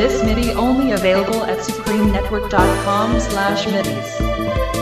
This MIDI only available at supremenetwork.com/midis.